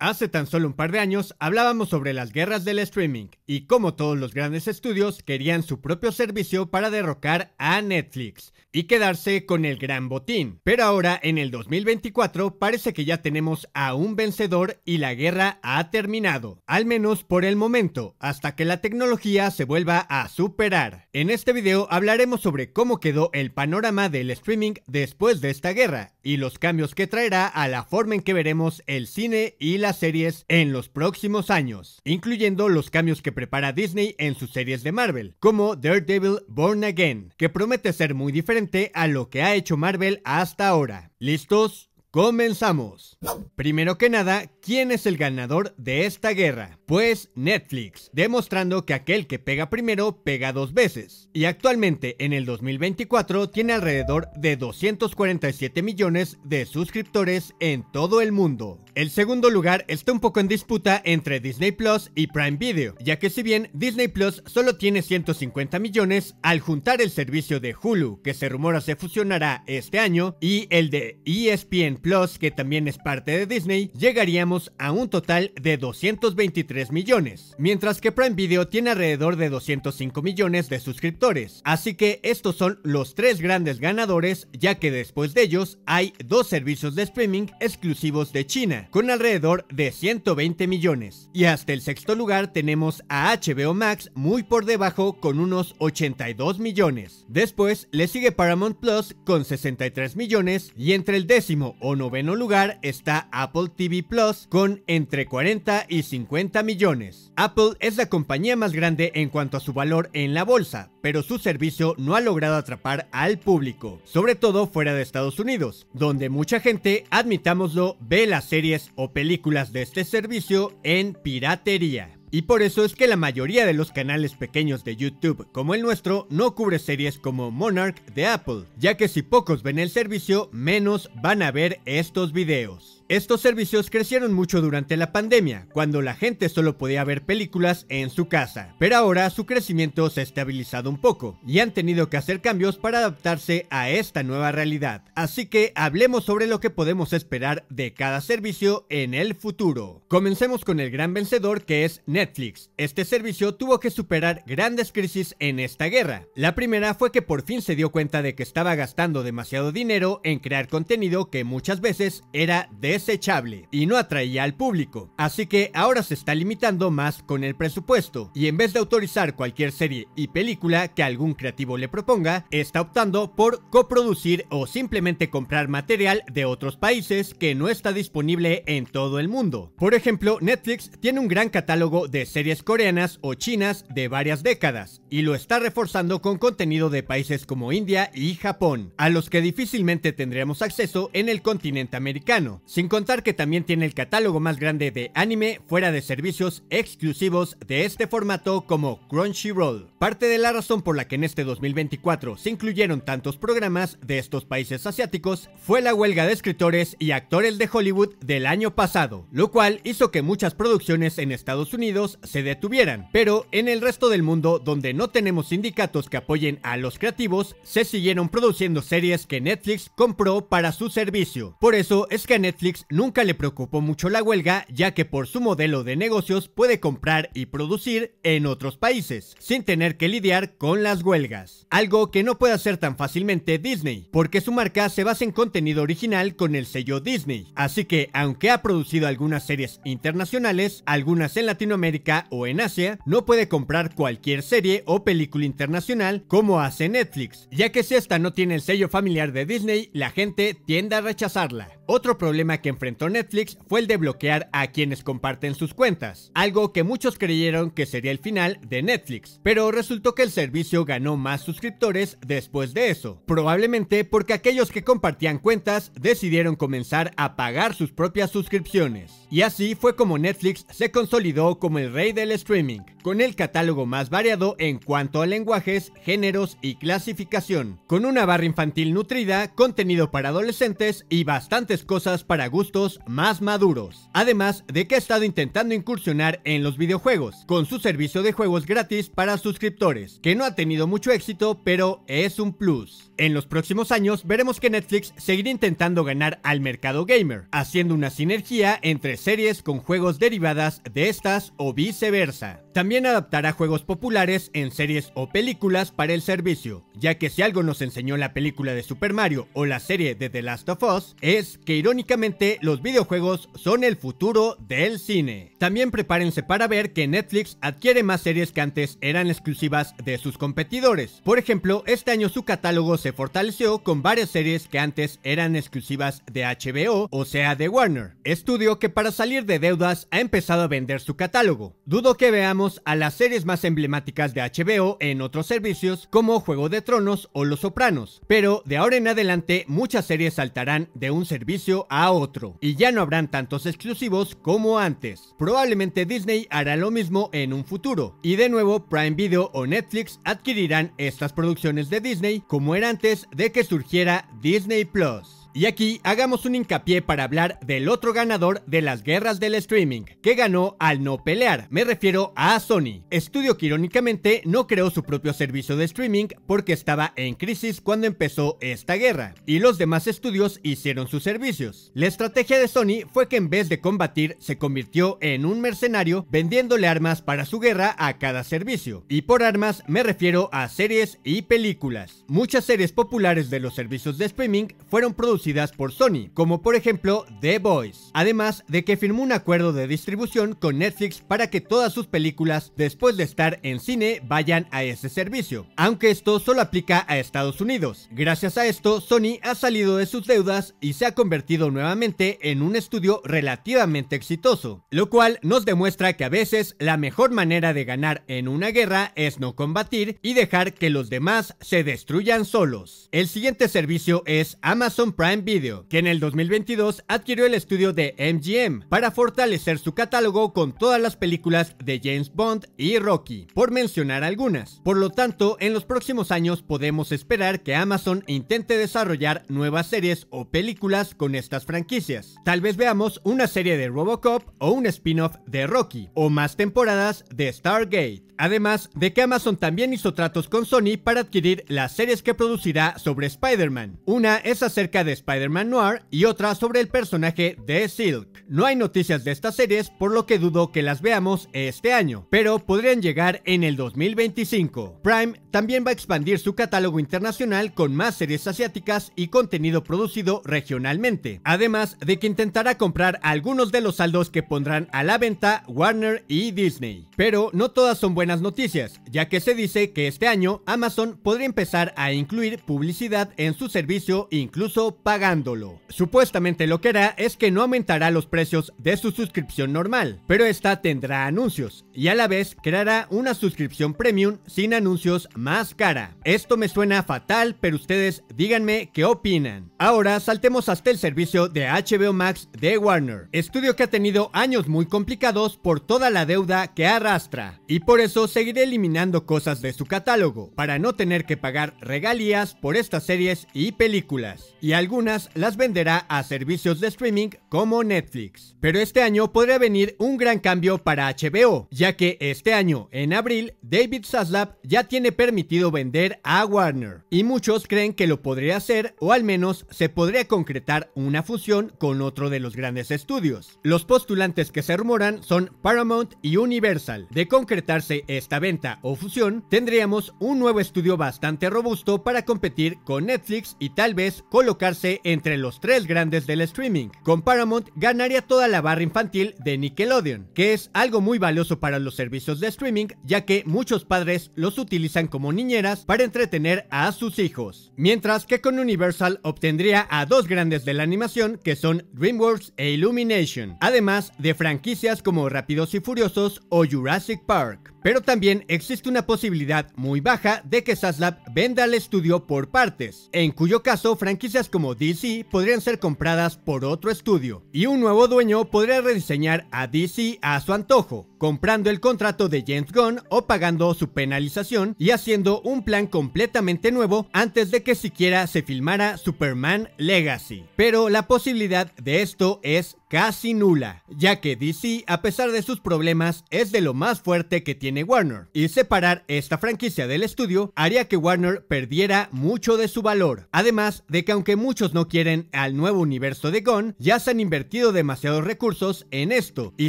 Hace tan solo un par de años hablábamos sobre las guerras del streaming y cómo todos los grandes estudios querían su propio servicio para derrocar a Netflix y quedarse con el gran botín. Pero ahora en el 2024 parece que ya tenemos a un vencedor y la guerra ha terminado, al menos por el momento, hasta que la tecnología se vuelva a superar. En este video hablaremos sobre cómo quedó el panorama del streaming después de esta guerra y los cambios que traerá a la forma en que veremos el cine y la series en los próximos años, incluyendo los cambios que prepara Disney en sus series de Marvel, como Daredevil Born Again, que promete ser muy diferente a lo que ha hecho Marvel hasta ahora. ¿Listos? ¡Comenzamos! Primero que nada, ¿quién es el ganador de esta guerra? Pues Netflix, demostrando que aquel que pega primero, pega dos veces. Y actualmente, en el 2024, tiene alrededor de 247 millones de suscriptores en todo el mundo. El segundo lugar está un poco en disputa entre Disney Plus y Prime Video, ya que si bien Disney Plus solo tiene 150 millones, al juntar el servicio de Hulu, que se rumora se fusionará este año, y el de ESPN Plus, que también es parte de Disney, llegaríamos a un total de 223 millones, mientras que Prime Video tiene alrededor de 205 millones de suscriptores. Así que estos son los tres grandes ganadores, ya que después de ellos hay dos servicios de streaming exclusivos de China, con alrededor de 120 millones. Y hasta el sexto lugar tenemos a HBO Max muy por debajo con unos 82 millones. Después le sigue Paramount Plus con 63 millones y entre el décimo o noveno lugar está Apple TV Plus con entre 40 y 50 millones. Apple es la compañía más grande en cuanto a su valor en la bolsa, pero su servicio no ha logrado atrapar al público, sobre todo fuera de Estados Unidos, donde mucha gente, admitámoslo, ve las series o películas de este servicio en piratería. Y por eso es que la mayoría de los canales pequeños de YouTube como el nuestro no cubre series como Monarch de Apple, ya que si pocos ven el servicio, menos van a ver estos videos. Estos servicios crecieron mucho durante la pandemia, cuando la gente solo podía ver películas en su casa, pero ahora su crecimiento se ha estabilizado un poco y han tenido que hacer cambios para adaptarse a esta nueva realidad. Así que hablemos sobre lo que podemos esperar de cada servicio en el futuro. Comencemos con el gran vencedor, que es Netflix. Este servicio tuvo que superar grandes crisis en esta guerra. La primera fue que por fin se dio cuenta de que estaba gastando demasiado dinero en crear contenido que muchas veces era desechable y no atraía al público, así que ahora se está limitando más con el presupuesto y en vez de autorizar cualquier serie y película que algún creativo le proponga, está optando por coproducir o simplemente comprar material de otros países que no está disponible en todo el mundo. Por ejemplo, Netflix tiene un gran catálogo de series coreanas o chinas de varias décadas y lo está reforzando con contenido de países como India y Japón, a los que difícilmente tendríamos acceso en el continente americano, sin contar que también tiene el catálogo más grande de anime fuera de servicios exclusivos de este formato como Crunchyroll. Parte de la razón por la que en este 2024 se incluyeron tantos programas de estos países asiáticos fue la huelga de escritores y actores de Hollywood del año pasado, lo cual hizo que muchas producciones en Estados Unidos se detuvieran, pero en el resto del mundo, donde no tenemos sindicatos que apoyen a los creativos, se siguieron produciendo series que Netflix compró para su servicio. Por eso es que a Netflix nunca le preocupó mucho la huelga, ya que por su modelo de negocios puede comprar y producir en otros países sin tener que lidiar con las huelgas, algo que no puede hacer tan fácilmente Disney, porque su marca se basa en contenido original con el sello Disney. Así que aunque ha producido algunas series internacionales, algunas en Latinoamérica o en Asia, no puede comprar cualquier serie o película internacional como hace Netflix, ya que si esta no tiene el sello familiar de Disney, la gente tiende a rechazarla. Otro problema que enfrentó Netflix fue el de bloquear a quienes comparten sus cuentas, algo que muchos creyeron que sería el final de Netflix, pero resultó que el servicio ganó más suscriptores después de eso, probablemente porque aquellos que compartían cuentas decidieron comenzar a pagar sus propias suscripciones. Y así fue como Netflix se consolidó como el rey del streaming, con el catálogo más variado en cuanto a lenguajes, géneros y clasificación, con una barra infantil nutrida, contenido para adolescentes y bastantes cosas para gustos gustos más maduros, además de que ha estado intentando incursionar en los videojuegos, con su servicio de juegos gratis para suscriptores, que no ha tenido mucho éxito, pero es un plus. En los próximos años veremos que Netflix seguirá intentando ganar al mercado gamer, haciendo una sinergia entre series con juegos derivadas de estas o viceversa. También adaptará juegos populares en series o películas para el servicio, ya que si algo nos enseñó la película de Super Mario o la serie de The Last of Us, es que irónicamente los videojuegos son el futuro del cine. También prepárense para ver que Netflix adquiere más series que antes eran exclusivas de sus competidores. Por ejemplo, este año su catálogo se fortaleció con varias series que antes eran exclusivas de HBO, o sea de Warner, estudio que para salir de deudas ha empezado a vender su catálogo. Dudo que veamos a las series más emblemáticas de HBO en otros servicios como Juego de Tronos o Los Sopranos, pero de ahora en adelante muchas series saltarán de un servicio a otro y ya no habrán tantos exclusivos como antes. Probablemente Disney hará lo mismo en un futuro y de nuevo Prime Video o Netflix adquirirán estas producciones de Disney como era antes de que surgiera Disney Plus. Y aquí hagamos un hincapié para hablar del otro ganador de las guerras del streaming, que ganó al no pelear, me refiero a Sony, estudio que irónicamente no creó su propio servicio de streaming porque estaba en crisis cuando empezó esta guerra, y los demás estudios hicieron sus servicios. La estrategia de Sony fue que en vez de combatir, se convirtió en un mercenario vendiéndole armas para su guerra a cada servicio, y por armas me refiero a series y películas. Muchas series populares de los servicios de streaming fueron producidas por Sony, como por ejemplo The Boys, además de que firmó un acuerdo de distribución con Netflix para que todas sus películas después de estar en cine vayan a ese servicio, aunque esto solo aplica a Estados Unidos. Gracias a esto, Sony ha salido de sus deudas y se ha convertido nuevamente en un estudio relativamente exitoso, lo cual nos demuestra que a veces la mejor manera de ganar en una guerra es no combatir y dejar que los demás se destruyan solos. El siguiente servicio es Amazon Prime Video, que en el 2022 adquirió el estudio de MGM para fortalecer su catálogo con todas las películas de James Bond y Rocky, por mencionar algunas. Por lo tanto, en los próximos años podemos esperar que Amazon intente desarrollar nuevas series o películas con estas franquicias. Tal vez veamos una serie de Robocop o un spin-off de Rocky, o más temporadas de Stargate. Además de que Amazon también hizo tratos con Sony para adquirir las series que producirá sobre Spider-Man. Una es acerca de Spider-Man Noir y otra sobre el personaje de Silk. No hay noticias de estas series, por lo que dudo que las veamos este año, pero podrían llegar en el 2025. Prime también va a expandir su catálogo internacional con más series asiáticas y contenido producido regionalmente, además de que intentará comprar algunos de los saldos que pondrán a la venta Warner y Disney. Pero no todas son buenas noticias, ya que se dice que este año Amazon podría empezar a incluir publicidad en su servicio, incluso pagándolo. Supuestamente lo que hará es que no aumentará los precios de su suscripción normal, pero esta tendrá anuncios y a la vez creará una suscripción premium sin anuncios más cara. Esto me suena fatal, pero ustedes díganme qué opinan. Ahora saltemos hasta el servicio de HBO Max de Warner, estudio que ha tenido años muy complicados por toda la deuda que arrastra y por eso seguiré eliminando cosas de su catálogo para no tener que pagar regalías por estas series y películas, y algunas las venderá a servicios de streaming como Netflix. Pero este año podría venir un gran cambio para HBO, ya que este año, en abril, David Zaslav ya tiene permitido vender a Warner, y muchos creen que lo podría hacer, o al menos se podría concretar una fusión con otro de los grandes estudios. Los postulantes que se rumoran son Paramount y Universal. De concretarse esta venta o fusión, tendríamos un nuevo estudio bastante robusto para competir con Netflix y tal vez con colocarse entre los tres grandes del streaming. Con Paramount ganaría toda la barra infantil de Nickelodeon, que es algo muy valioso para los servicios de streaming, ya que muchos padres los utilizan como niñeras para entretener a sus hijos. Mientras que con Universal obtendría a dos grandes de la animación, que son DreamWorks e Illumination, además de franquicias como Rápidos y Furiosos o Jurassic Park. Pero también existe una posibilidad muy baja de que Zaslav venda el estudio por partes, en cuyo caso franquicias como DC podrían ser compradas por otro estudio, y un nuevo dueño podría rediseñar a DC a su antojo. comprando el contrato de James Gunn o pagando su penalización y haciendo un plan completamente nuevo antes de que siquiera se filmara Superman Legacy. Pero la posibilidad de esto es casi nula, ya que DC, a pesar de sus problemas, es de lo más fuerte que tiene Warner, y separar esta franquicia del estudio haría que Warner perdiera mucho de su valor, además de que aunque muchos no quieren al nuevo universo de Gunn, ya se han invertido demasiados recursos en esto, y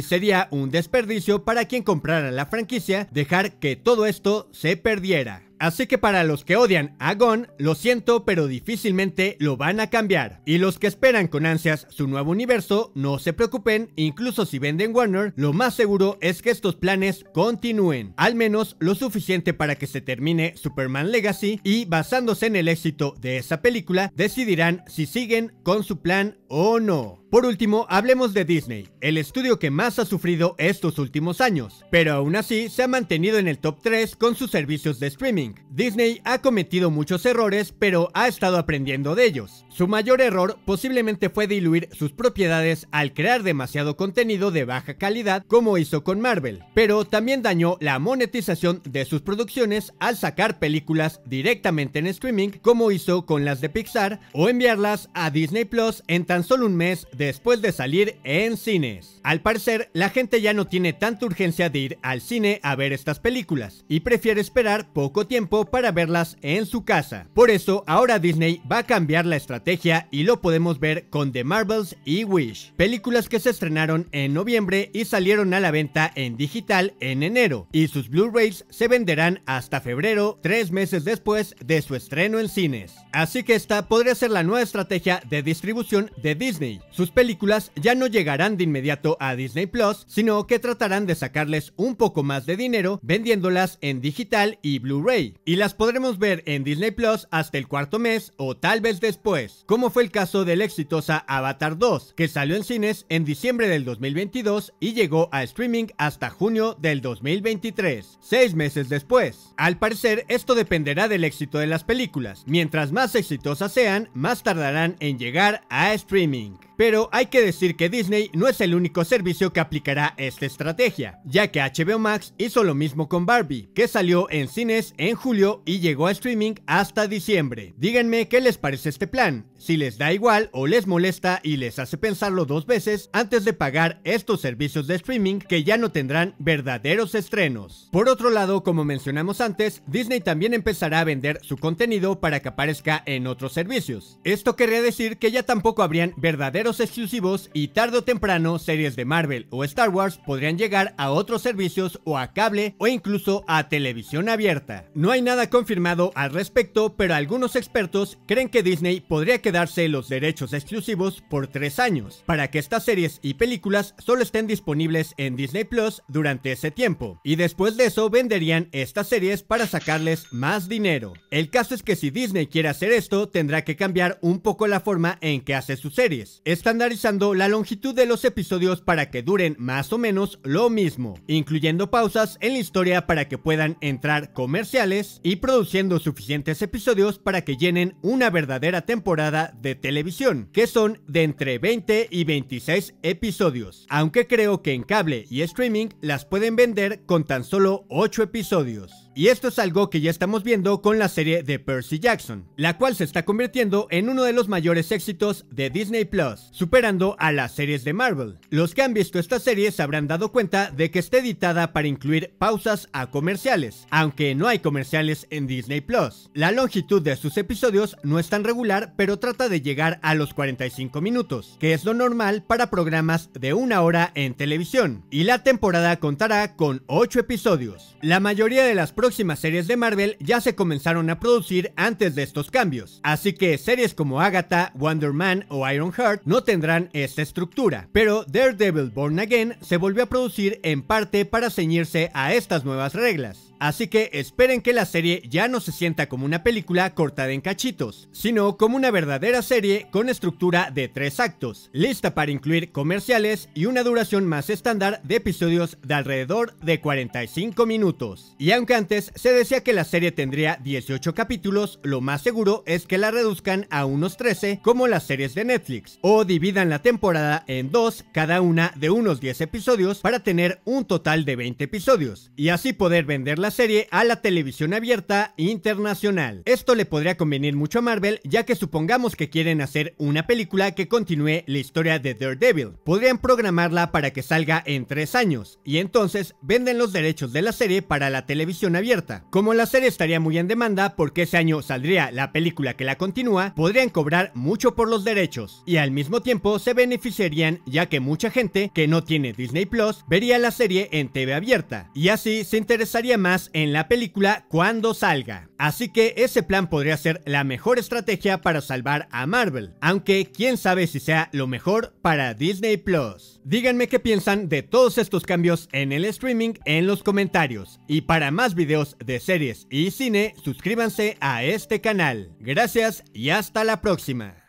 sería un desperdicio para quien comprara la franquicia dejar que todo esto se perdiera. Así que para los que odian a Gunn, lo siento, pero difícilmente lo van a cambiar. Y los que esperan con ansias su nuevo universo, no se preocupen, incluso si venden Warner, lo más seguro es que estos planes continúen. Al menos lo suficiente para que se termine Superman Legacy y, basándose en el éxito de esa película, decidirán si siguen con su plan o no. Por último, hablemos de Disney, el estudio que más ha sufrido estos últimos años, pero aún así se ha mantenido en el top 3 con sus servicios de streaming. Disney ha cometido muchos errores, pero ha estado aprendiendo de ellos. Su mayor error posiblemente fue diluir sus propiedades al crear demasiado contenido de baja calidad, como hizo con Marvel, pero también dañó la monetización de sus producciones al sacar películas directamente en streaming, como hizo con las de Pixar, o enviarlas a Disney Plus en tan solo un mes después de salir en cines. Al parecer, la gente ya no tiene tanta urgencia de ir al cine a ver estas películas y prefiere esperar poco tiempo para verlas en su casa. Por eso, ahora Disney va a cambiar la estrategia y lo podemos ver con The Marvels y Wish, películas que se estrenaron en noviembre y salieron a la venta en digital en enero, y sus Blu-rays se venderán hasta febrero, 3 meses después de su estreno en cines. Así que esta podría ser la nueva estrategia de distribución de Disney. Sus películas ya no llegarán de inmediato a Disney Plus, sino que tratarán de sacarles un poco más de dinero vendiéndolas en digital y Blu-ray, y las podremos ver en Disney Plus hasta el cuarto mes o tal vez después, como fue el caso de la exitosa Avatar 2, que salió en cines en diciembre del 2022 y llegó a streaming hasta junio del 2023, 6 meses después. Al parecer, esto dependerá del éxito de las películas. Mientras más exitosas sean, más tardarán en llegar a streaming. Pero hay que decir que Disney no es el único servicio que aplicará esta estrategia, ya que HBO Max hizo lo mismo con Barbie, que salió en cines en julio y llegó a streaming hasta diciembre. Díganme qué les parece este plan, si les da igual o les molesta y les hace pensarlo 2 veces antes de pagar estos servicios de streaming que ya no tendrán verdaderos estrenos. Por otro lado, como mencionamos antes, Disney también empezará a vender su contenido para que aparezca en otros servicios. Esto querría decir que ya tampoco habrían verdaderos exclusivos y tarde o temprano series de Marvel o Star Wars podrían llegar a otros servicios o a cable o incluso a televisión abierta. No hay nada confirmado al respecto, pero algunos expertos creen que Disney podría quedarse los derechos exclusivos por 3 años para que estas series y películas solo estén disponibles en Disney Plus durante ese tiempo, y después de eso venderían estas series para sacarles más dinero. El caso es que si Disney quiere hacer esto, tendrá que cambiar un poco la forma en que hace sus series, estandarizando la longitud de los episodios para que duren más o menos lo mismo, incluyendo pausas en la historia para que puedan entrar comerciales y produciendo suficientes episodios para que llenen una verdadera temporada de televisión, que son de entre 20 y 26 episodios, aunque creo que en cable y streaming las pueden vender con tan solo 8 episodios. Y esto es algo que ya estamos viendo con la serie de Percy Jackson, la cual se está convirtiendo en uno de los mayores éxitos de Disney Plus, superando a las series de Marvel. Los que han visto esta serie se habrán dado cuenta de que está editada para incluir pausas a comerciales, aunque no hay comerciales en Disney Plus. La longitud de sus episodios no es tan regular, pero trata de llegar a los 45 minutos, que es lo normal para programas de 1 hora en televisión, y la temporada contará con 8 episodios. La mayoría de las próximas series de Marvel ya se comenzaron a producir antes de estos cambios, así que series como Agatha, Wonder Man o Ironheart no tendrán esta estructura, pero Daredevil Born Again se volvió a producir en parte para ceñirse a estas nuevas reglas. Así que esperen que la serie ya no se sienta como una película cortada en cachitos, sino como una verdadera serie con estructura de 3 actos, lista para incluir comerciales y una duración más estándar de episodios de alrededor de 45 minutos. Y aunque antes se decía que la serie tendría 18 capítulos, lo más seguro es que la reduzcan a unos 13 como las series de Netflix, o dividan la temporada en 2, cada una de unos 10 episodios para tener un total de 20 episodios, y así poder vender la serie a la televisión abierta internacional. Esto le podría convenir mucho a Marvel, ya que supongamos que quieren hacer una película que continúe la historia de Daredevil, podrían programarla para que salga en 3 años, y entonces venden los derechos de la serie para la televisión abierta. Como la serie estaría muy en demanda porque ese año saldría la película que la continúa, podrían cobrar mucho por los derechos, y al mismo tiempo se beneficiarían ya que mucha gente que no tiene Disney Plus vería la serie en TV abierta, y así se interesaría más en la película cuando salga. Así que ese plan podría ser la mejor estrategia para salvar a Marvel, aunque quién sabe si sea lo mejor para Disney Plus. Díganme qué piensan de todos estos cambios en el streaming en los comentarios, y para más videos de series y cine suscríbanse a este canal. Gracias y hasta la próxima.